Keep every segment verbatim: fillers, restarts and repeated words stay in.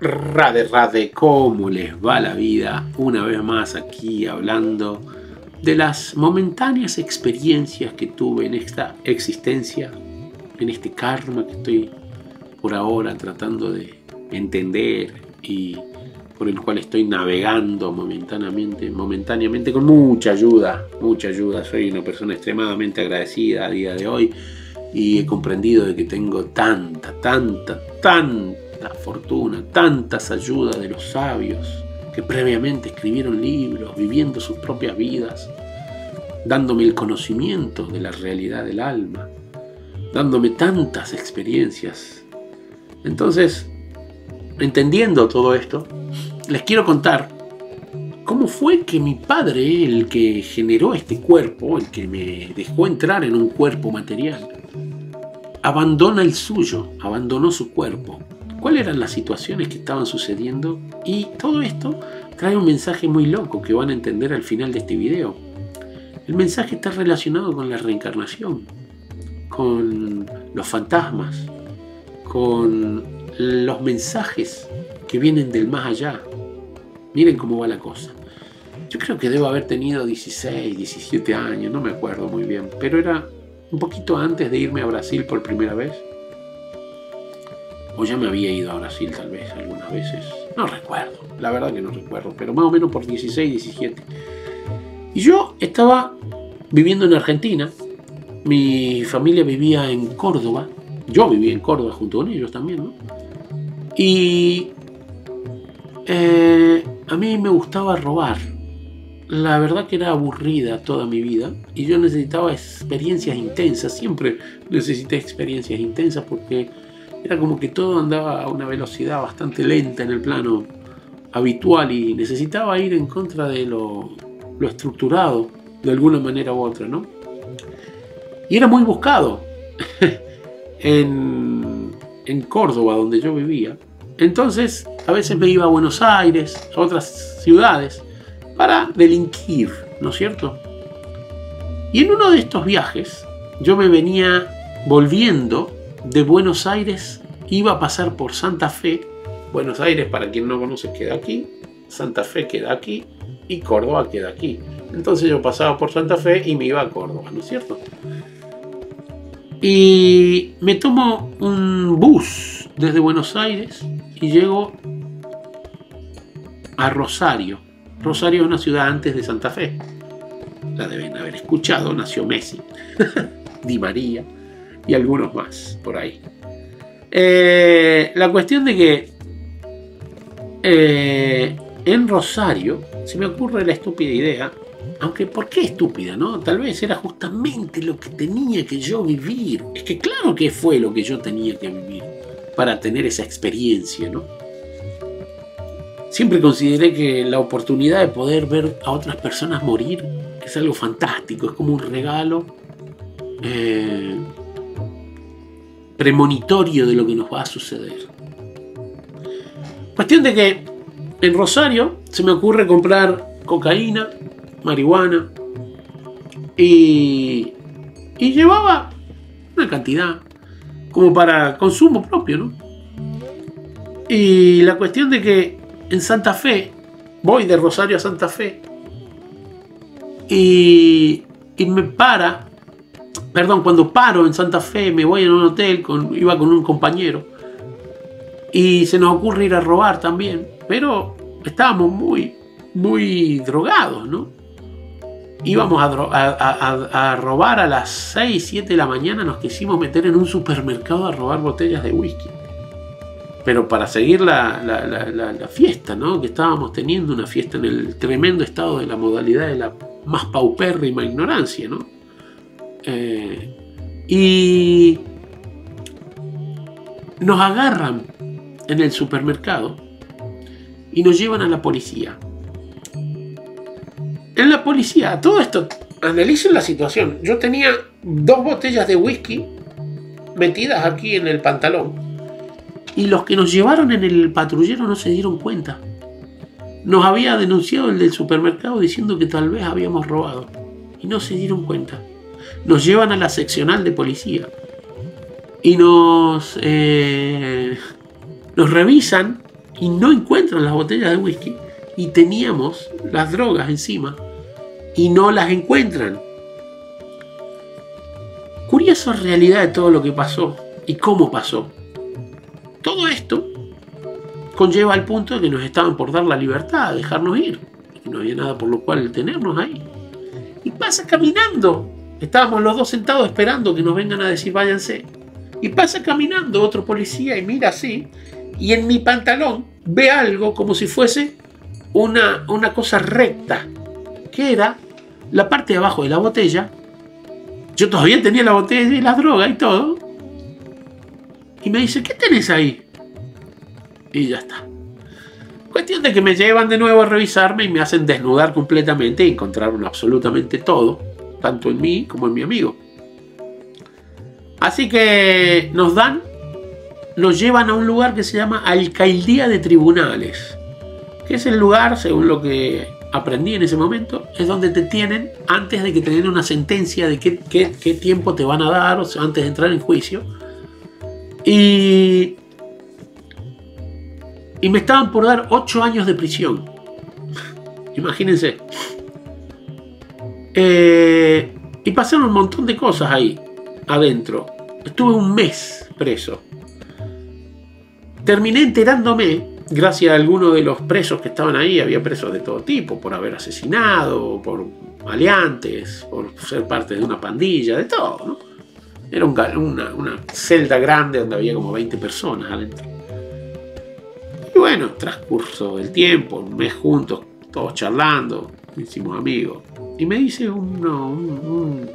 Rade, rade, ¿cómo les va la vida? Una vez más aquí hablando de las momentáneas experiencias que tuve en esta existencia, en este karma que estoy por ahora tratando de entender y por el cual estoy navegando momentáneamente, momentáneamente con mucha ayuda, mucha ayuda. Soy una persona extremadamente agradecida a día de hoy y he comprendido de que tengo tanta, tanta, tanta fortuna, tantas ayudas de los sabios que previamente escribieron libros, viviendo sus propias vidas, dándome el conocimiento de la realidad del alma, dándome tantas experiencias. Entonces, entendiendo todo esto, les quiero contar cómo fue que mi padre, el que generó este cuerpo, el que me dejó entrar en un cuerpo material, abandona el suyo, abandonó su cuerpo. ¿Cuáles eran las situaciones que estaban sucediendo? Y todo esto trae un mensaje muy loco que van a entender al final de este video. El mensaje está relacionado con la reencarnación, con los fantasmas, con los mensajes que vienen del más allá. Miren cómo va la cosa. Yo creo que debo haber tenido dieciséis, diecisiete años, no me acuerdo muy bien, pero era un poquito antes de irme a Brasil por primera vez. O ya me había ido a Brasil tal vez algunas veces. No recuerdo, la verdad que no recuerdo, pero más o menos por dieciséis, diecisiete. Y yo estaba viviendo en Argentina. Mi familia vivía en Córdoba. Yo vivía en Córdoba junto con ellos también, ¿no? Y eh, a mí me gustaba robar. La verdad que era aburrida toda mi vida. Y yo necesitaba experiencias intensas. Siempre necesité experiencias intensas porque era como que todo andaba a una velocidad bastante lenta en el plano habitual y necesitaba ir en contra de lo, lo estructurado de alguna manera u otra, ¿no? Y era muy buscado en, en Córdoba, donde yo vivía. Entonces, a veces me iba a Buenos Aires, a otras ciudades, para delinquir, ¿no es cierto? Y en uno de estos viajes, yo me venía volviendo de Buenos Aires, iba a pasar por Santa Fe. Buenos Aires, para quien no conoce, queda aquí. Santa Fe queda aquí y Córdoba queda aquí. Entonces yo pasaba por Santa Fe y me iba a Córdoba, ¿no es cierto? Y me tomo un bus desde Buenos Aires y llego a Rosario. Rosario es una ciudad antes de Santa Fe. La deben haber escuchado, nació Messi, Di María y algunos más por ahí. Eh, la cuestión de que eh, en Rosario se me ocurre la estúpida idea, aunque ¿por qué estúpida, no? Tal vez era justamente lo que tenía que yo vivir. Es que claro que fue lo que yo tenía que vivir para tener esa experiencia, ¿no? Siempre consideré que la oportunidad de poder ver a otras personas morir es algo fantástico, es como un regalo eh, premonitorio de lo que nos va a suceder. Cuestión de que en Rosario se me ocurre comprar cocaína, marihuana y, y llevaba una cantidad como para consumo propio, ¿no? Y la cuestión de que en Santa Fe, voy de Rosario a Santa Fe y, y me para. Perdón, cuando paro en Santa Fe, me voy en un hotel, con, iba con un compañero. Y se nos ocurre ir a robar también. Pero estábamos muy, muy drogados, ¿no? Íbamos a, a, a, a robar a las seis, siete de la mañana. Nos quisimos meter en un supermercado a robar botellas de whisky. Pero para seguir la, la, la, la, la fiesta, ¿no? Que estábamos teniendo una fiesta en el tremendo estado de la modalidad de la más paupérrima ignorancia, ¿no? Eh, y nos agarran en el supermercado y nos llevan a la policía. En la policía, todo esto, analicen la situación. Yo tenía dos botellas de whisky metidas aquí en el pantalón y los que nos llevaron en el patrullero no se dieron cuenta. Nos había denunciado el del supermercado diciendo que tal vez habíamos robado y no se dieron cuenta. Nos llevan a la seccional de policía y nos, eh, nos revisan y no encuentran las botellas de whisky, y teníamos las drogas encima y no las encuentran. Curiosa realidad de todo lo que pasó y cómo pasó. Todo esto conlleva al punto de que nos estaban por dar la libertad, dejarnos ir. Y no había nada por lo cual tenernos ahí. Y pasa caminando. Estábamos los dos sentados esperando que nos vengan a decir váyanse. Y pasa caminando otro policía y mira así. Y en mi pantalón ve algo como si fuese una, una cosa recta. Que era la parte de abajo de la botella. Yo todavía tenía la botella y las drogas y todo. Y me dice, ¿qué tenés ahí? Y ya está. Cuestión de que me llevan de nuevo a revisarme y me hacen desnudar completamente y encontraron absolutamente todo, tanto en mí como en mi amigo. Así que nos dan, nos llevan a un lugar que se llama Alcaldía de Tribunales, que es el lugar, según lo que aprendí en ese momento, es donde te tienen antes de que te den una sentencia de qué, qué, qué tiempo te van a dar, o sea, antes de entrar en juicio. Y, y me estaban por dar ocho años de prisión. Imagínense. Eh, y pasaron un montón de cosas ahí adentro. Estuve un mes preso. Terminé enterándome, gracias a alguno de los presos que estaban ahí, había presos de todo tipo, por haber asesinado, por maleantes, por ser parte de una pandilla, de todo, ¿no? Era una, una celda grande donde había como veinte personas adentro. Y bueno, transcurso del tiempo, un mes juntos, todos charlando, hicimos amigos. Y me dice uno, un, un,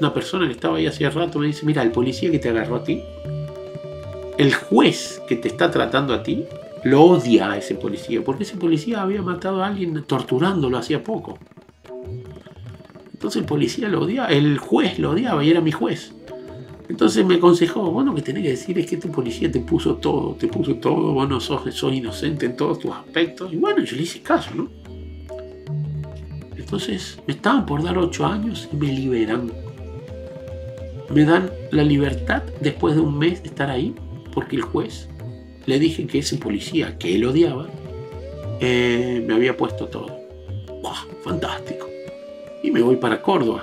una persona que estaba ahí hacía rato, me dice, mira, el policía que te agarró a ti, el juez que te está tratando a ti, lo odia a ese policía, porque ese policía había matado a alguien torturándolo hacía poco. Entonces el policía lo odiaba, el juez lo odiaba y era mi juez. Entonces me aconsejó, vos lo que tenés que decir es que tu policía te puso todo, te puso todo, vos no sos, sos inocente en todos tus aspectos. Y bueno, yo le hice caso, ¿no? Entonces me estaban por dar ocho años y me liberan. Me dan la libertad después de un mes de estar ahí, porque el juez, le dije que ese policía que él odiaba, eh, me había puesto todo. ¡Buah, fantástico! Y me voy para Córdoba.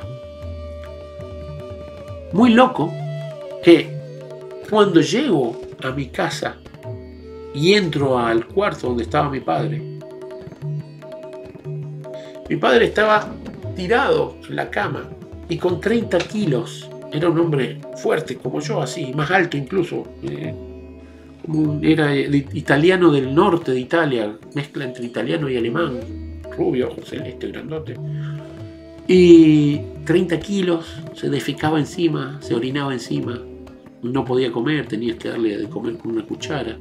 Muy loco que cuando llego a mi casa y entro al cuarto donde estaba mi padre, mi padre estaba tirado en la cama y con treinta kilos, era un hombre fuerte como yo, así, más alto incluso, eh, como era italiano del norte de Italia, mezcla entre italiano y alemán, rubio, celeste, grandote. Y treinta kilos, se defecaba encima, se orinaba encima, no podía comer, tenías que darle de comer con una cuchara.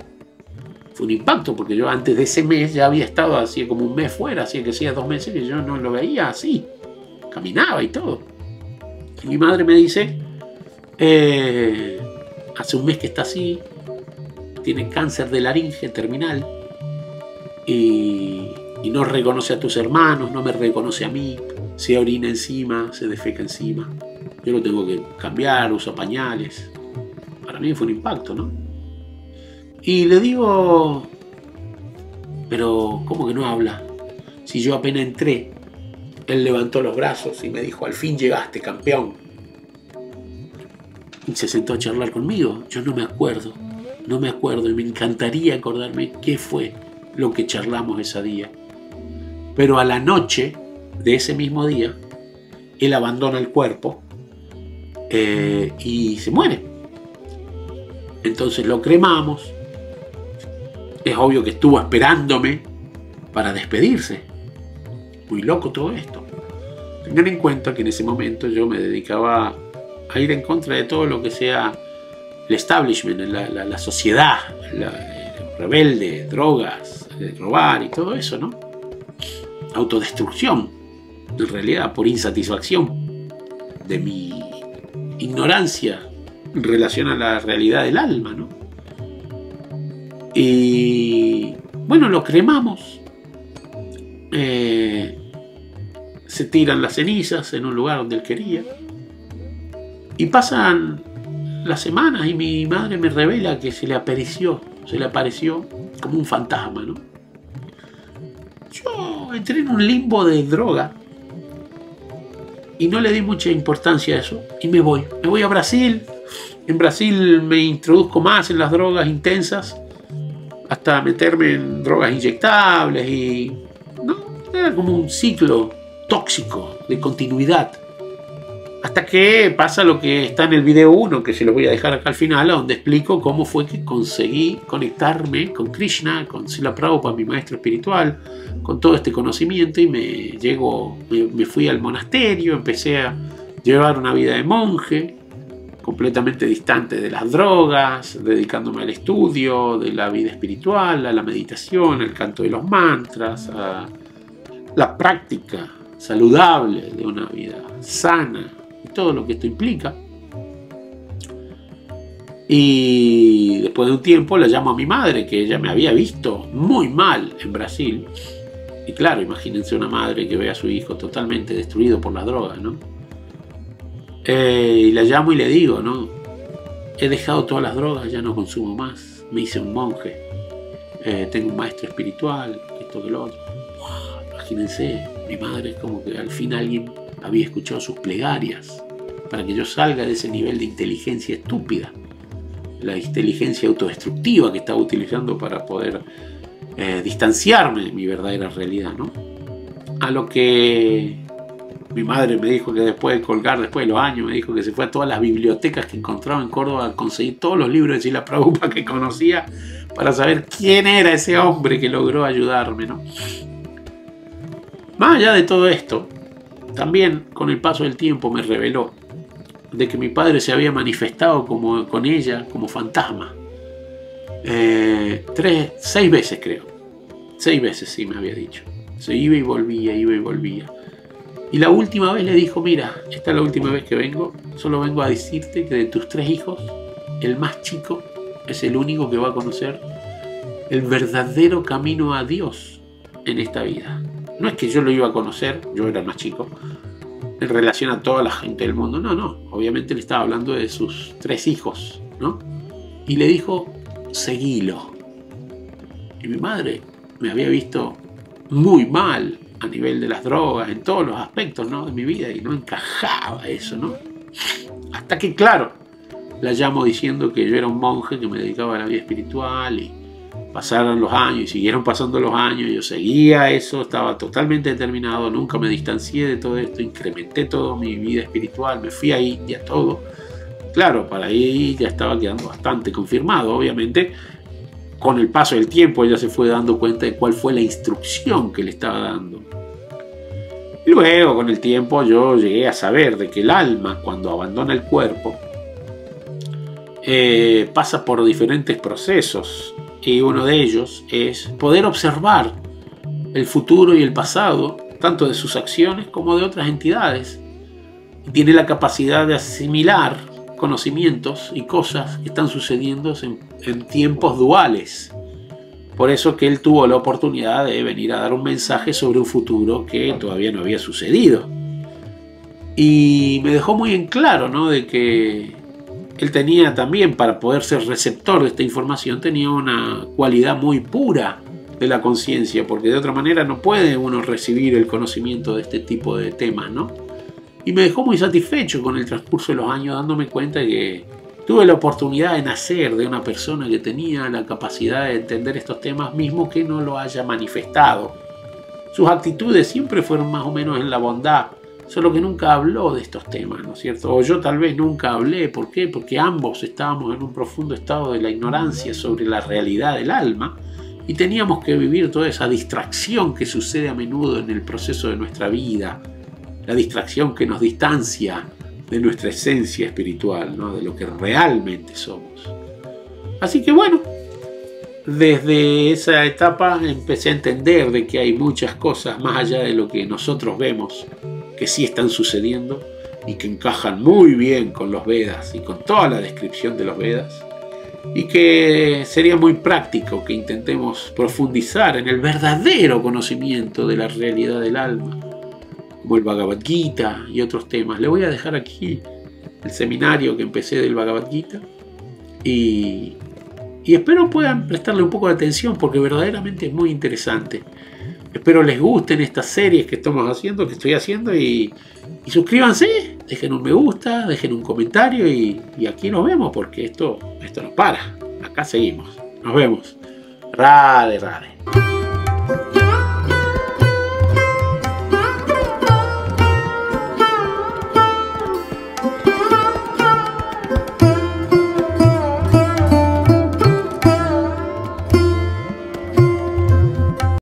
Fue un impacto porque yo antes de ese mes ya había estado así como un mes fuera, así que hacía dos meses que yo no lo veía así, caminaba y todo. Y mi madre me dice, eh, hace un mes que está así, tiene cáncer de laringe terminal y, y no reconoce a tus hermanos, no me reconoce a mí. Se orina encima, se defeca encima. Yo lo tengo que cambiar, uso pañales. Para mí fue un impacto, ¿no? Y le digo, pero ¿cómo que no habla? Si yo apenas entré, él levantó los brazos y me dijo, al fin llegaste, campeón. Y se sentó a charlar conmigo. Yo no me acuerdo, no me acuerdo y me encantaría acordarme qué fue lo que charlamos ese día. Pero a la noche de ese mismo día, él abandona el cuerpo eh, y se muere. Entonces lo cremamos. Es obvio que estuvo esperándome para despedirse. Muy loco todo esto. Tengan en cuenta que en ese momento yo me dedicaba a ir en contra de todo lo que sea el establishment, la, la, la sociedad, la, el rebelde, drogas, robar y todo eso, ¿no? Autodestrucción. En realidad, por insatisfacción de mi ignorancia en relación a la realidad del alma, ¿no? Y bueno, lo cremamos, eh, se tiran las cenizas en un lugar donde él quería y pasan las semanas y mi madre me revela que se le apareció, se le apareció como un fantasma, ¿no? Yo entré en un limbo de droga y no le di mucha importancia a eso y me voy. Me voy a Brasil. En Brasil me introduzco más en las drogas intensas, hasta meterme en drogas inyectables y... ¿no? Era como un ciclo tóxico de continuidad. Hasta que pasa lo que está en el video uno, que se los voy a dejar acá al final, donde explico cómo fue que conseguí conectarme con Krishna, con Srila Prabhupada, mi maestro espiritual, con todo este conocimiento, y me, llego, me, me fui al monasterio, empecé a llevar una vida de monje, completamente distante de las drogas, dedicándome al estudio de la vida espiritual, a la meditación, al canto de los mantras, a la práctica saludable de una vida sana, todo lo que esto implica. Y después de un tiempo le llamo a mi madre, que ella me había visto muy mal en Brasil, y claro, imagínense una madre que ve a su hijo totalmente destruido por las drogas, ¿no? Eh, y la llamo y le digo, ¿no? He dejado todas las drogas, ya no consumo más, me hice un monje, eh, tengo un maestro espiritual, esto que lo otro. Wow, imagínense, mi madre es como que al fin alguien había escuchado sus plegarias para que yo salga de ese nivel de inteligencia estúpida, la inteligencia autodestructiva que estaba utilizando para poder eh, distanciarme de mi verdadera realidad, ¿no? A lo que mi madre me dijo que después de colgar, después de los años, me dijo que se fue a todas las bibliotecas que encontraba en Córdoba a conseguir todos los libros de Srila Prabhupada que conocía para saber quién era ese hombre que logró ayudarme, ¿no? Más allá de todo esto, también con el paso del tiempo me reveló de que mi padre se había manifestado como, con ella como fantasma. Eh, tres, seis veces creo. Seis veces sí me había dicho. Se iba y volvía, iba y volvía. Y la última vez le dijo, mira, esta es la última vez que vengo. Solo vengo a decirte que de tus tres hijos, el más chico es el único que va a conocer el verdadero camino a Dios en esta vida. No es que yo lo iba a conocer, yo era el más chico, en relación a toda la gente del mundo. No, no, obviamente le estaba hablando de sus tres hijos, ¿no? Y le dijo, seguilo. Y mi madre me había visto muy mal a nivel de las drogas, en todos los aspectos, ¿no?, de mi vida, y no encajaba eso, ¿no? Hasta que, claro, la llamo diciendo que yo era un monje que me dedicaba a la vida espiritual y... pasaron los años y siguieron pasando los años, yo seguía eso, estaba totalmente determinado, nunca me distancié de todo esto, incrementé toda mi vida espiritual, me fui a India, todo. Claro, para ahí ya estaba quedando bastante confirmado, obviamente. Con el paso del tiempo ella se fue dando cuenta de cuál fue la instrucción que le estaba dando. Y luego, con el tiempo, yo llegué a saber de que el alma, cuando abandona el cuerpo, eh, pasa por diferentes procesos. Y uno de ellos es poder observar el futuro y el pasado, tanto de sus acciones como de otras entidades. Tiene la capacidad de asimilar conocimientos y cosas que están sucediendo en, en tiempos duales. Por eso que él tuvo la oportunidad de venir a dar un mensaje sobre un futuro que todavía no había sucedido. Y me dejó muy en claro, ¿no?, de que él tenía también, para poder ser receptor de esta información, tenía una cualidad muy pura de la conciencia, porque de otra manera no puede uno recibir el conocimiento de este tipo de temas, ¿no? Y me dejó muy satisfecho con el transcurso de los años, dándome cuenta que tuve la oportunidad de nacer de una persona que tenía la capacidad de entender estos temas, mismo que no lo haya manifestado. Sus actitudes siempre fueron más o menos en la bondad, solo que nunca habló de estos temas, ¿no es cierto? O yo tal vez nunca hablé. ¿Por qué? Porque ambos estábamos en un profundo estado de la ignorancia sobre la realidad del alma y teníamos que vivir toda esa distracción que sucede a menudo en el proceso de nuestra vida, la distracción que nos distancia de nuestra esencia espiritual, ¿no?, de lo que realmente somos. Así que bueno, desde esa etapa empecé a entender de que hay muchas cosas más allá de lo que nosotros vemos, que sí están sucediendo y que encajan muy bien con los Vedas y con toda la descripción de los Vedas, y que sería muy práctico que intentemos profundizar en el verdadero conocimiento de la realidad del alma, como el Bhagavad Gita y otros temas. Le voy a dejar aquí el seminario que empecé del Bhagavad Gita y y espero puedan prestarle un poco de atención porque verdaderamente es muy interesante. Espero les gusten estas series que estamos haciendo, que estoy haciendo, y, y suscríbanse, dejen un me gusta, dejen un comentario y, y aquí nos vemos porque esto, esto no para, acá seguimos, nos vemos. Rade, rade.